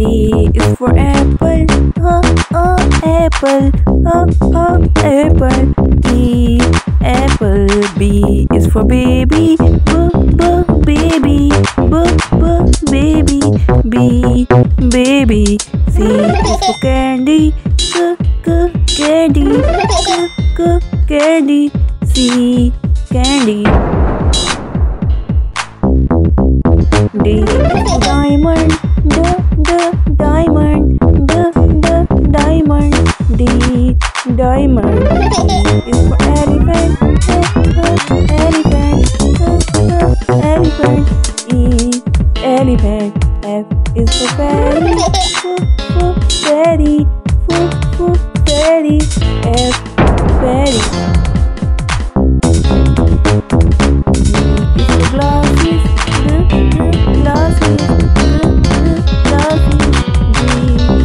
D is for apple, oh oh apple, oh oh apple. E apple, B is for baby, b b baby, b b baby, B baby. C is for candy, c c candy, c c candy, C candy. D is for diamond, d diamond, d diamond, D diamond. E is for elephant, elephant, elephant, E elephant. F is for fairy, fairy, fairy, F fairy. G is for glasses, glasses. J is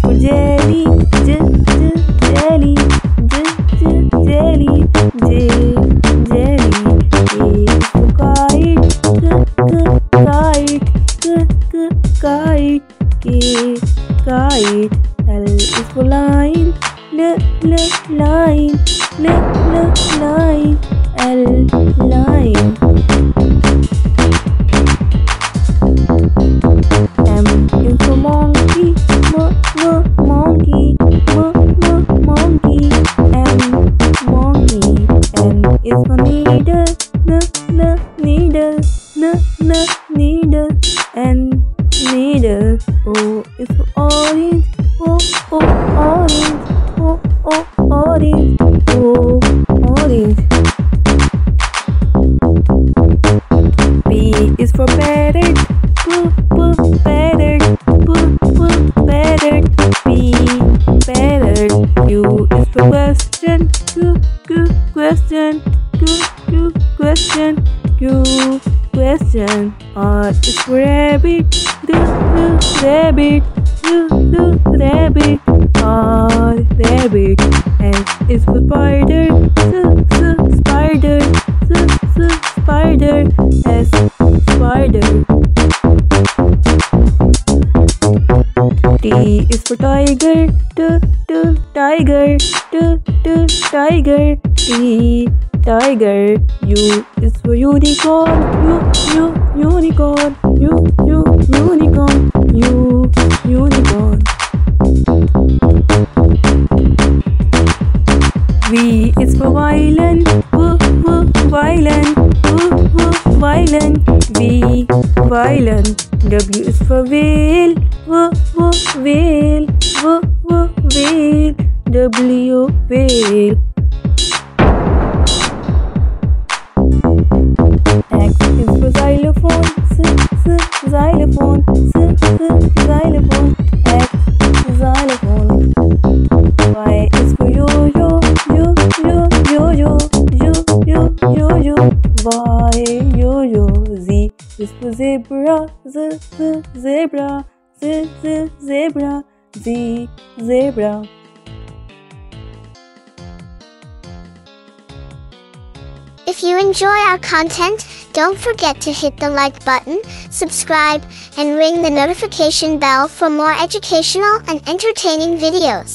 for jelly, j j jelly, j j jelly, j jelly. K is for kite, k k kite, k kite. L is for line, l line, l line, L line. Needle and needle. O is for orange, o o orange, o o orange, o orange. P is for parrot, p p parrot, p p parrot, P parrot. Q is for question, q q question, q q question, Q question. R is for rabbit, do rabbit, do rabbit, R rabbit. S is for spider, s spider, s spider, S spider. T is for tiger, do tiger, do tiger, T tiger. U is for unicorn, U unicorn, U unicorn, U unicorn. V is for violin, V violin, V violin, V violin. W is for whale, V whale, V whale, W whale. X is for xylophone, xylophone, xylophone, X xylophone. Y is for yo-yo, yo-yo, yo-yo, Y yo-yo. Z is for zebra, zebra, zebra, Z zebra. If you enjoy our content, don't forget to hit the like button, subscribe, and ring the notification bell for more educational and entertaining videos.